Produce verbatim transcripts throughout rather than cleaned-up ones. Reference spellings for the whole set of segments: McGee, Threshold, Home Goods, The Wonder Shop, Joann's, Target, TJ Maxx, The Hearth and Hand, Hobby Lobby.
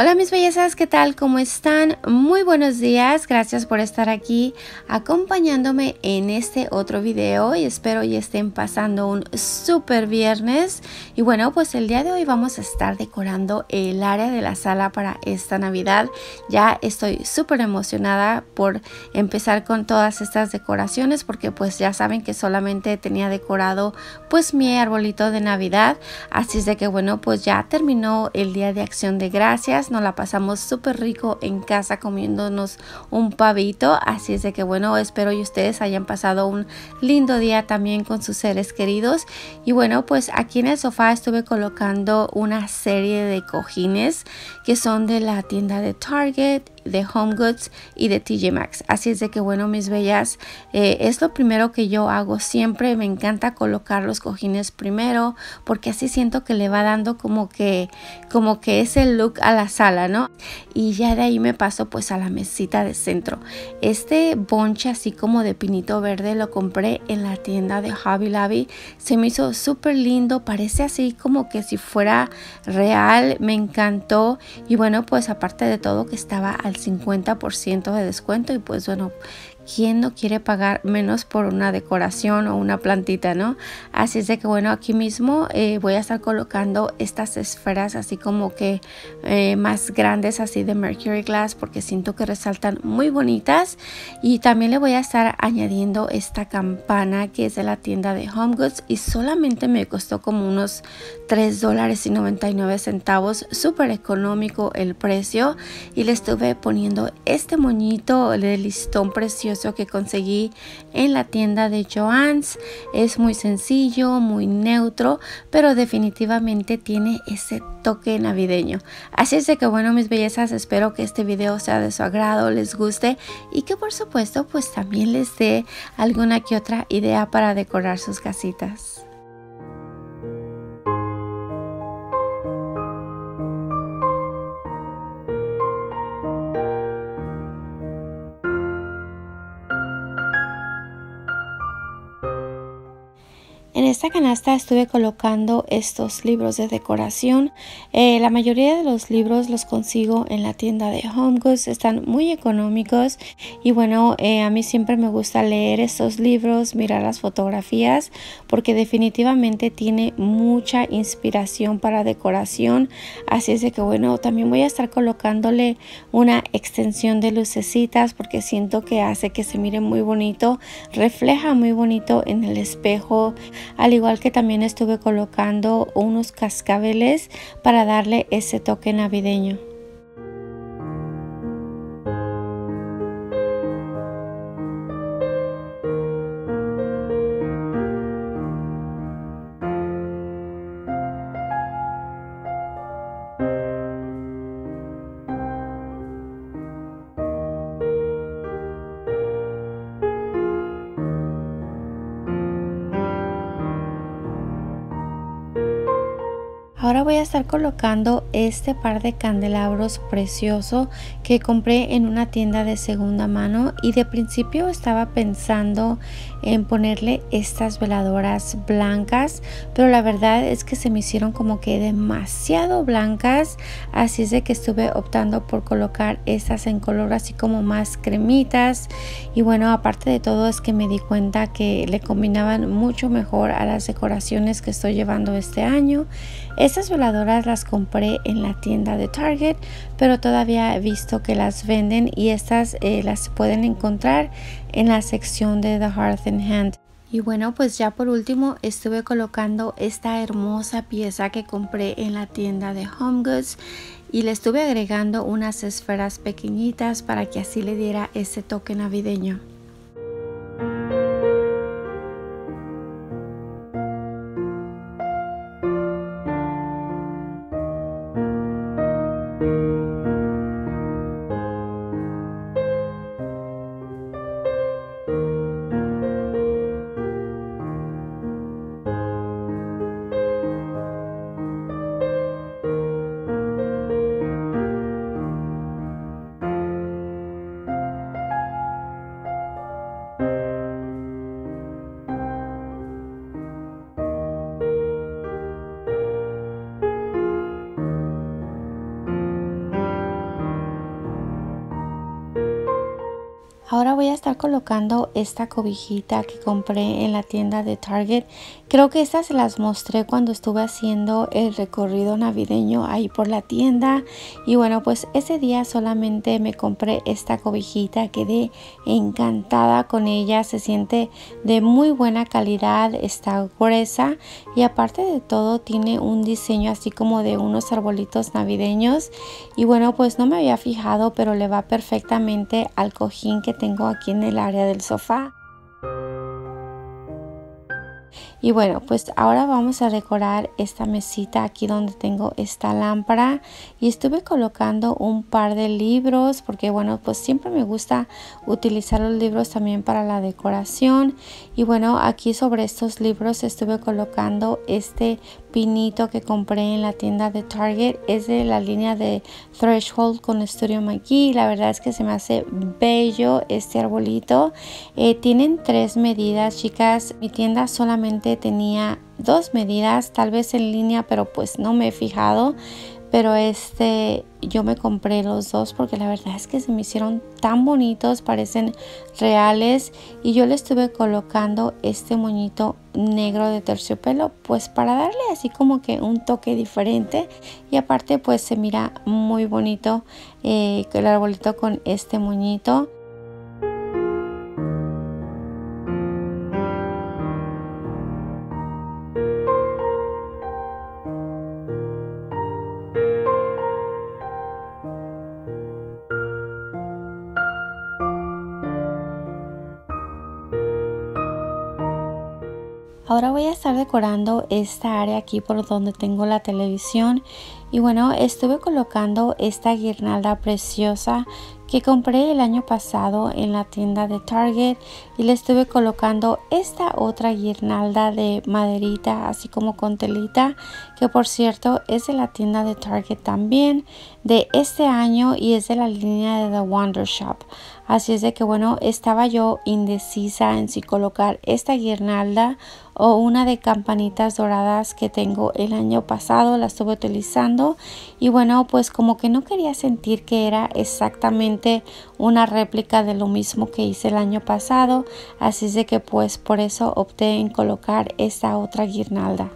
Hola mis bellezas, ¿qué tal? ¿Cómo están? Muy buenos días, gracias por estar aquí acompañándome en este otro video y espero y estén pasando un súper viernes. Y bueno, pues el día de hoy vamos a estar decorando el área de la sala para esta Navidad. Ya estoy súper emocionada por empezar con todas estas decoraciones porque pues ya saben que solamente tenía decorado pues mi arbolito de Navidad. Así es de que bueno, pues ya terminó el día de Acción de Gracias. Nos la pasamos súper rico en casa comiéndonos un pavito, así es de que bueno, espero y ustedes hayan pasado un lindo día también con sus seres queridos. Y bueno, pues aquí en el sofá estuve colocando una serie de cojines que son de la tienda de Target, de Home Goods y de T J Maxx. Así es de que bueno, mis bellas, eh, es lo primero que yo hago siempre. Me encanta colocar los cojines primero porque así siento que le va dando como que como que ese look a la sala, ¿no? Y ya de ahí me paso pues a la mesita de centro. Este bonche así como de pinito verde lo compré en la tienda de Hobby Lobby. Se me hizo súper lindo, parece así como que si fuera real. Me encantó. Y bueno, pues aparte de todo que estaba al cincuenta por ciento de descuento y pues bueno, ¿quién no quiere pagar menos por una decoración o una plantita, no? Así es de que bueno, aquí mismo eh, voy a estar colocando estas esferas así como que eh, más grandes así de Mercury Glass porque siento que resaltan muy bonitas. Y también le voy a estar añadiendo esta campana que es de la tienda de Home Goods y solamente me costó como unos tres dólares con noventa y nueve centavos, súper económico el precio. Y le estuve poniendo este moñito de listón precioso que conseguí en la tienda de Joann's. Es muy sencillo, muy neutro, pero definitivamente tiene ese toque navideño. Así es de que bueno, mis bellezas, espero que este video sea de su agrado, les guste y que por supuesto pues también les dé alguna que otra idea para decorar sus casitas. En esta canasta estuve colocando estos libros de decoración. Eh, la mayoría de los libros los consigo en la tienda de Home Goods. Están muy económicos. Y bueno, eh, a mí siempre me gusta leer estos libros, mirar las fotografías, porque definitivamente tiene mucha inspiración para decoración. Así es de que bueno, también voy a estar colocándole una extensión de lucecitas, porque siento que hace que se mire muy bonito, refleja muy bonito en el espejo. Al igual que también estuve colocando unos cascabeles para darle ese toque navideño. Ahora voy a estar colocando este par de candelabros precioso que compré en una tienda de segunda mano y de principio estaba pensando en ponerle estas veladoras blancas, pero la verdad es que se me hicieron como que demasiado blancas, así es de que estuve optando por colocar estas en color así como más cremitas. Y bueno, aparte de todo es que me di cuenta que le combinaban mucho mejor a las decoraciones que estoy llevando este año. Estas veladoras las compré en la tienda de Target, pero todavía he visto que las venden y estas eh, las pueden encontrar en la sección de The Hearth and Hand. Y bueno, pues ya por último estuve colocando esta hermosa pieza que compré en la tienda de Home Goods. Y le estuve agregando unas esferas pequeñitas para que así le diera ese toque navideño. Ahora voy a estar colocando esta cobijita que compré en la tienda de Target. Creo que estas se las mostré cuando estuve haciendo el recorrido navideño ahí por la tienda. Y bueno, pues ese día solamente me compré esta cobijita. Quedé encantada con ella. Se siente de muy buena calidad. Está gruesa. Y aparte de todo tiene un diseño así como de unos arbolitos navideños. Y bueno, pues no me había fijado, pero le va perfectamente al cojín que tengo aquí en el área del sofá. Y bueno, pues ahora vamos a decorar esta mesita aquí donde tengo esta lámpara. Y estuve colocando un par de libros porque bueno, pues siempre me gusta utilizar los libros también para la decoración. Y bueno, aquí sobre estos libros estuve colocando este pinito que compré en la tienda de Target. Es de la línea de Threshold con estudio McGee. La verdad es que se me hace bello este arbolito. Eh, tienen tres medidas, chicas. Mi tienda solamente tenía dos medidas, tal vez en línea, pero pues no me he fijado, pero este yo me compré los dos porque la verdad es que se me hicieron tan bonitos, parecen reales. Y yo le estuve colocando este moñito negro de terciopelo pues para darle así como que un toque diferente, y aparte pues se mira muy bonito eh, el arbolito con este moñito. Ahora voy a estar decorando esta área aquí por donde tengo la televisión. Y bueno, estuve colocando esta guirnalda preciosa que compré el año pasado en la tienda de Target, y le estuve colocando esta otra guirnalda de maderita así como con telita, que por cierto es de la tienda de Target también de este año y es de la línea de The Wonder Shop. Así es de que bueno, estaba yo indecisa en si colocar esta guirnalda o una de campanitas doradas que tengo el año pasado. La estuve utilizando y bueno, pues como que no quería sentir que era exactamente una réplica de lo mismo que hice el año pasado, así es de que pues por eso opté en colocar esta otra guirnalda.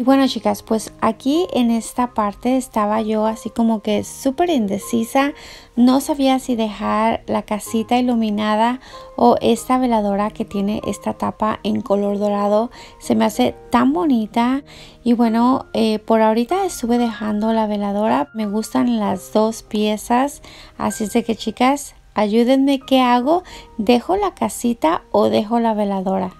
Y bueno, chicas, pues aquí en esta parte estaba yo así como que súper indecisa. No sabía si dejar la casita iluminada o esta veladora que tiene esta tapa en color dorado. Se me hace tan bonita. Y bueno, eh, por ahorita estuve dejando la veladora. Me gustan las dos piezas. Así es de que, chicas, ayúdenme. ¿Qué hago? ¿Dejo la casita o dejo la veladora?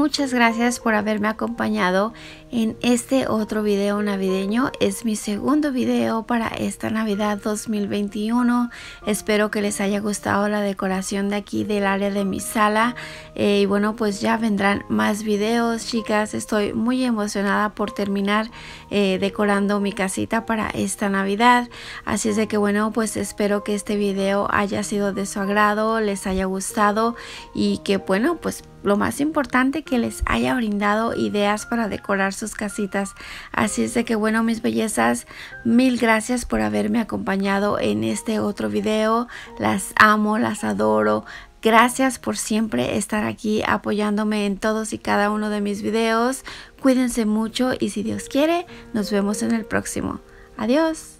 muchas gracias por haberme acompañado en este otro video navideño. Es mi segundo video para esta Navidad dos mil veintiuno. Espero que les haya gustado la decoración de aquí del área de mi sala. Eh, y bueno, pues ya vendrán más videos, chicas. Estoy muy emocionada por terminar eh, decorando mi casita para esta Navidad. Así es de que bueno, pues espero que este video haya sido de su agrado, les haya gustado y que bueno, pues lo más importante, que les haya brindado ideas para decorar sus casitas. Así es de que bueno, mis bellezas, mil gracias por haberme acompañado en este otro video. Las amo, las adoro. Gracias por siempre estar aquí apoyándome en todos y cada uno de mis videos. Cuídense mucho y si Dios quiere, nos vemos en el próximo. Adiós.